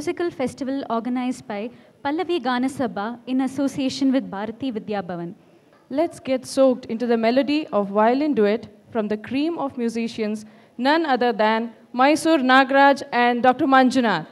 musical festival organized by Pallavi Gana Sabha in association with Bharatiya Vidya Bhavan. Let's get soaked into the melody of violin duet from the cream of musicians, none other than Mysore Nagaraj and Dr. Manjunath.